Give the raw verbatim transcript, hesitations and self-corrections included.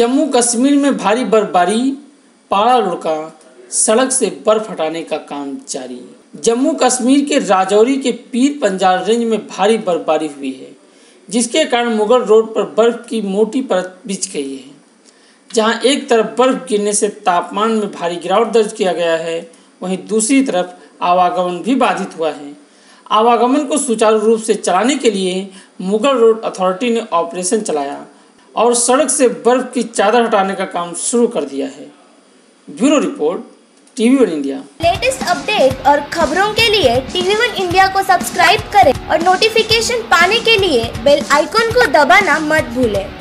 जम्मू कश्मीर में भारी बर्फबारी, पारा लुढ़का, सड़क से बर्फ हटाने का काम जारी। जम्मू कश्मीर के राजौरी के पीर पंजाल रेंज में भारी बर्फबारी हुई है, जिसके कारण मुगल रोड पर बर्फ की मोटी परत बिछ गई है, जहां एक तरफ बर्फ गिरने से तापमान में भारी गिरावट दर्ज किया गया है, वहीं दूसरी तरफ आवागमन भी बाधित हुआ है। आवागमन को सुचारू रूप से चलाने के लिए मुगल रोड अथॉरिटी ने ऑपरेशन चलाया और सड़क से बर्फ की चादर हटाने का काम शुरू कर दिया है। Bureau report, TV one India. Latest update और खबरों के लिए टीवी वन इंडिया को सब्सक्राइब करें और नोटिफिकेशन पाने के लिए बेल आइकॉन को दबाना मत भूलें।